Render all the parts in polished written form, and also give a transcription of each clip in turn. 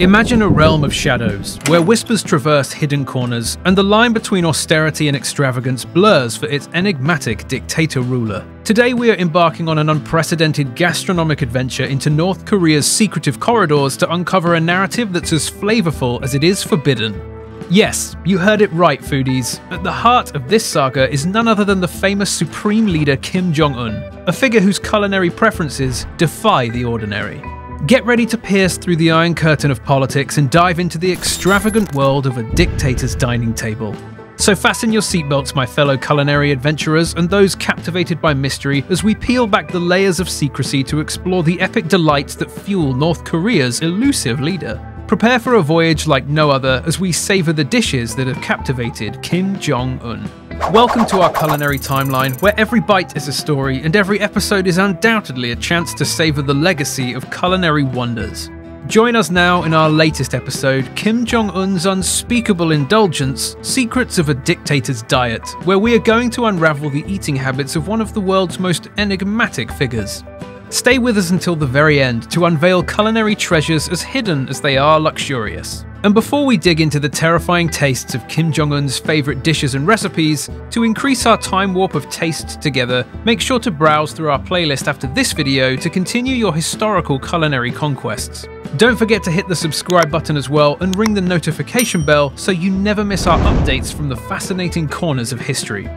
Imagine a realm of shadows, where whispers traverse hidden corners, and the line between austerity and extravagance blurs for its enigmatic dictator-ruler. Today we are embarking on an unprecedented gastronomic adventure into North Korea's secretive corridors to uncover a narrative that's as flavorful as it is forbidden. Yes, you heard it right, foodies. At the heart of this saga is none other than the famous supreme leader Kim Jong-un, a figure whose culinary preferences defy the ordinary. Get ready to pierce through the iron curtain of politics and dive into the extravagant world of a dictator's dining table. So fasten your seatbelts, my fellow culinary adventurers, and those captivated by mystery as we peel back the layers of secrecy to explore the epic delights that fuel North Korea's elusive leader. Prepare for a voyage like no other as we savor the dishes that have captivated Kim Jong-un. Welcome to our culinary timeline, where every bite is a story and every episode is undoubtedly a chance to savor the legacy of culinary wonders. Join us now in our latest episode, Kim Jong-un's Unspeakable Indulgence, Secrets of a Dictator's Diet, where we are going to unravel the eating habits of one of the world's most enigmatic figures. Stay with us until the very end to unveil culinary treasures as hidden as they are luxurious. And before we dig into the terrifying tastes of Kim Jong-un's favourite dishes and recipes, to increase our time warp of taste together, make sure to browse through our playlist after this video to continue your historical culinary conquests. Don't forget to hit the subscribe button as well and ring the notification bell so you never miss our updates from the fascinating corners of history.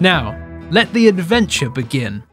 Now, let the adventure begin.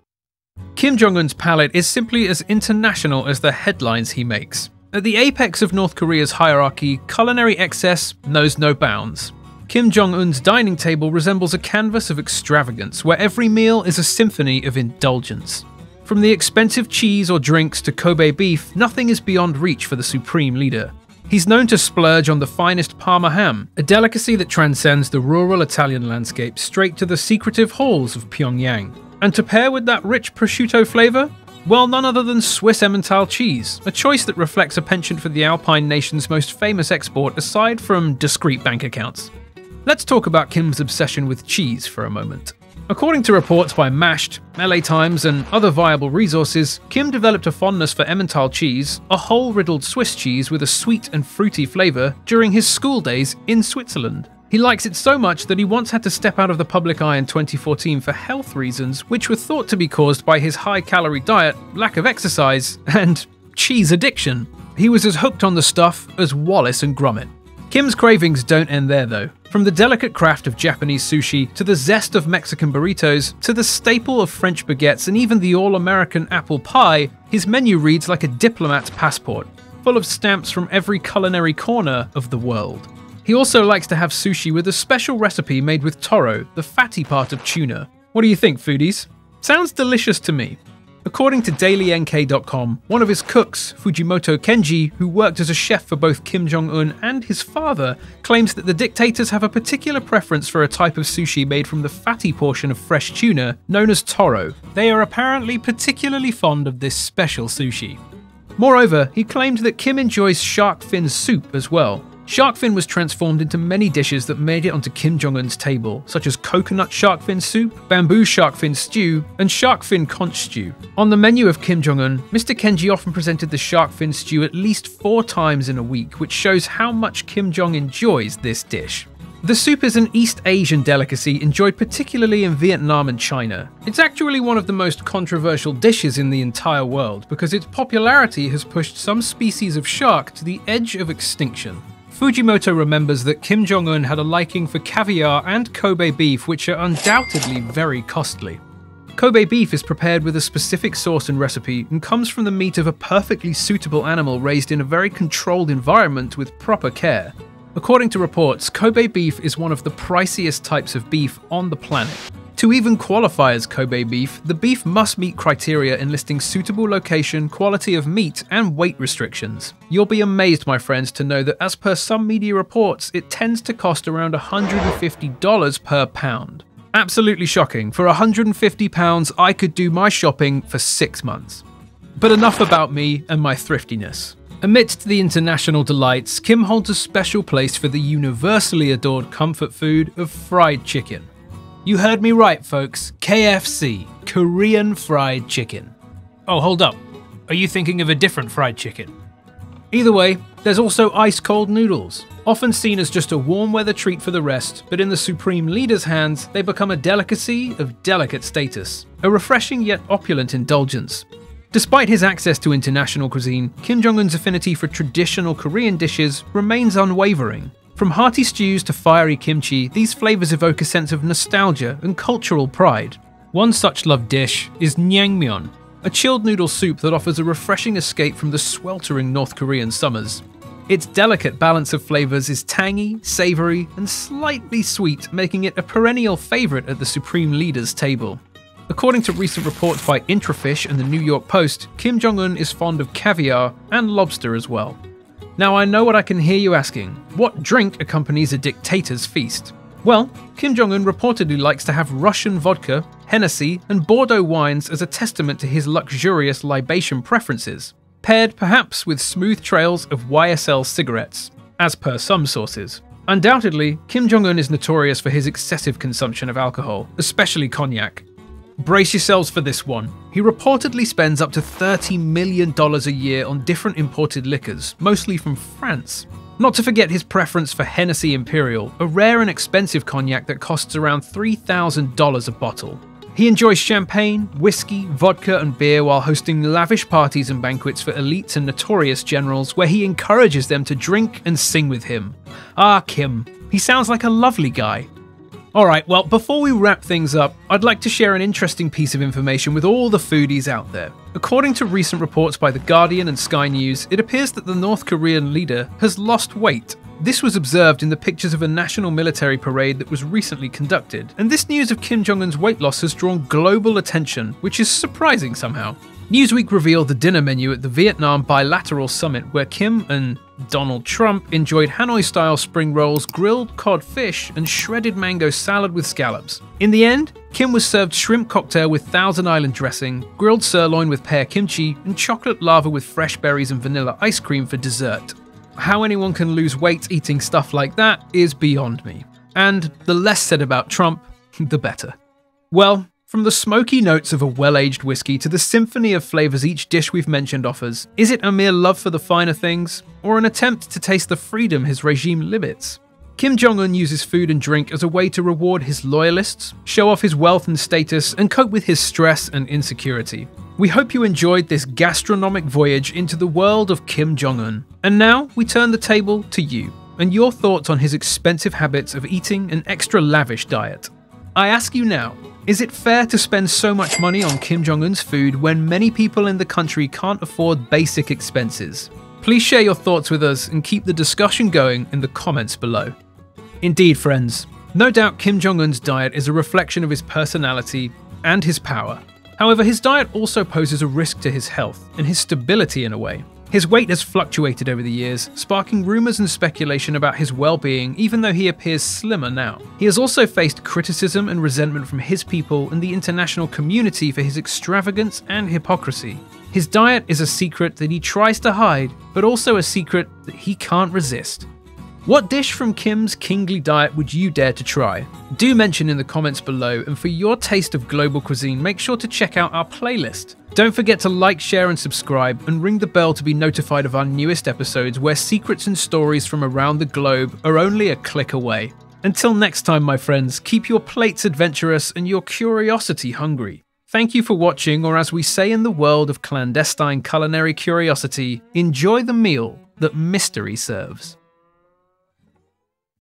Kim Jong-un's palate is simply as international as the headlines he makes. At the apex of North Korea's hierarchy, culinary excess knows no bounds. Kim Jong-un's dining table resembles a canvas of extravagance, where every meal is a symphony of indulgence. From the expensive cheese or drinks to Kobe beef, nothing is beyond reach for the supreme leader. He's known to splurge on the finest Parma ham, a delicacy that transcends the rural Italian landscape straight to the secretive halls of Pyongyang. And to pair with that rich prosciutto flavour? Well, none other than Swiss Emmental cheese, a choice that reflects a penchant for the Alpine nation's most famous export aside from discreet bank accounts. Let's talk about Kim's obsession with cheese for a moment. According to reports by Mashed, LA Times and other viable resources, Kim developed a fondness for Emmental cheese, a hole-riddled Swiss cheese with a sweet and fruity flavour, during his school days in Switzerland. He likes it so much that he once had to step out of the public eye in 2014 for health reasons, which were thought to be caused by his high-calorie diet, lack of exercise, and cheese addiction. He was as hooked on the stuff as Wallace and Gromit. Kim's cravings don't end there, though. From the delicate craft of Japanese sushi, to the zest of Mexican burritos, to the staple of French baguettes, and even the all-American apple pie, his menu reads like a diplomat's passport, full of stamps from every culinary corner of the world. He also likes to have sushi with a special recipe made with toro, the fatty part of tuna. What do you think, foodies? Sounds delicious to me. According to DailyNK.com, one of his cooks, Fujimoto Kenji, who worked as a chef for both Kim Jong-un and his father, claims that the dictators have a particular preference for a type of sushi made from the fatty portion of fresh tuna, known as toro. They are apparently particularly fond of this special sushi. Moreover, he claimed that Kim enjoys shark fin soup as well. Shark fin was transformed into many dishes that made it onto Kim Jong-un's table, such as coconut shark fin soup, bamboo shark fin stew, and shark fin conch stew. On the menu of Kim Jong-un, Mr. Kenji often presented the shark fin stew at least 4 times in a week, which shows how much Kim Jong enjoys this dish. The soup is an East Asian delicacy enjoyed particularly in Vietnam and China. It's actually one of the most controversial dishes in the entire world because its popularity has pushed some species of shark to the edge of extinction. Fujimoto remembers that Kim Jong-un had a liking for caviar and Kobe beef, which are undoubtedly very costly. Kobe beef is prepared with a specific sauce and recipe and comes from the meat of a perfectly suitable animal raised in a very controlled environment with proper care. According to reports, Kobe beef is one of the priciest types of beef on the planet. To even qualify as Kobe beef, the beef must meet criteria enlisting suitable location, quality of meat, and weight restrictions. You'll be amazed, my friends, to know that as per some media reports, it tends to cost around $150 per pound. Absolutely shocking. For £150, I could do my shopping for 6 months. But enough about me and my thriftiness. Amidst the international delights, Kim holds a special place for the universally adored comfort food of fried chicken. You heard me right, folks. KFC, Korean fried chicken. Oh, hold up. Are you thinking of a different fried chicken? Either way, There's also ice-cold noodles. Often seen as just a warm-weather treat for the rest, but in the supreme leader's hands, they become a delicacy of delicate status. A refreshing yet opulent indulgence. Despite his access to international cuisine, Kim Jong-un's affinity for traditional Korean dishes remains unwavering. From hearty stews to fiery kimchi, these flavors evoke a sense of nostalgia and cultural pride. One such loved dish is Nyangmyeon, a chilled noodle soup that offers a refreshing escape from the sweltering North Korean summers. Its delicate balance of flavors is tangy, savory, and slightly sweet, making it a perennial favorite at the Supreme Leader's table. According to recent reports by Intrafish and the New York Post, Kim Jong-un is fond of caviar and lobster as well. Now I know what I can hear you asking, what drink accompanies a dictator's feast? Well, Kim Jong-un reportedly likes to have Russian vodka, Hennessy, and Bordeaux wines as a testament to his luxurious libation preferences, paired perhaps with smooth trails of YSL cigarettes, as per some sources. Undoubtedly, Kim Jong-un is notorious for his excessive consumption of alcohol, especially cognac. Brace yourselves for this one. He reportedly spends up to $30 million a year on different imported liquors, mostly from France. Not to forget his preference for Hennessy Imperial, a rare and expensive cognac that costs around $3,000 a bottle. He enjoys champagne, whiskey, vodka, and beer while hosting lavish parties and banquets for elites and notorious generals, where he encourages them to drink and sing with him. Ah, Kim, he sounds like a lovely guy. Alright, well, before we wrap things up, I'd like to share an interesting piece of information with all the foodies out there. According to recent reports by The Guardian and Sky News, it appears that the North Korean leader has lost weight. This was observed in the pictures of a national military parade that was recently conducted, and this news of Kim Jong-un's weight loss has drawn global attention, which is surprising somehow. Newsweek revealed the dinner menu at the Vietnam Bilateral Summit, where Kim and Donald Trump enjoyed Hanoi-style spring rolls, grilled cod fish, and shredded mango salad with scallops. In the end, Kim was served shrimp cocktail with Thousand Island dressing, grilled sirloin with pear kimchi, and chocolate lava with fresh berries and vanilla ice cream for dessert. How anyone can lose weight eating stuff like that is beyond me. And the less said about Trump, the better. Well, from the smoky notes of a well-aged whiskey to the symphony of flavors each dish we've mentioned offers, is it a mere love for the finer things, or an attempt to taste the freedom his regime limits? Kim Jong-un uses food and drink as a way to reward his loyalists, show off his wealth and status, and cope with his stress and insecurity. We hope you enjoyed this gastronomic voyage into the world of Kim Jong-un. And now we turn the table to you, and your thoughts on his expensive habits of eating an extra lavish diet. I ask you now, is it fair to spend so much money on Kim Jong-un's food when many people in the country can't afford basic expenses? Please share your thoughts with us and keep the discussion going in the comments below. Indeed, friends, no doubt Kim Jong-un's diet is a reflection of his personality and his power. However, his diet also poses a risk to his health and his stability in a way. His weight has fluctuated over the years, sparking rumors and speculation about his well-being, even though he appears slimmer now. He has also faced criticism and resentment from his people and the international community for his extravagance and hypocrisy. His diet is a secret that he tries to hide, but also a secret that he can't resist. What dish from Kim's kingly diet would you dare to try? Do mention in the comments below, and for your taste of global cuisine, make sure to check out our playlist. Don't forget to like, share, and subscribe, and ring the bell to be notified of our newest episodes where secrets and stories from around the globe are only a click away. Until next time, my friends, keep your plates adventurous and your curiosity hungry. Thank you for watching, or as we say in the world of clandestine culinary curiosity, enjoy the meal that mystery serves.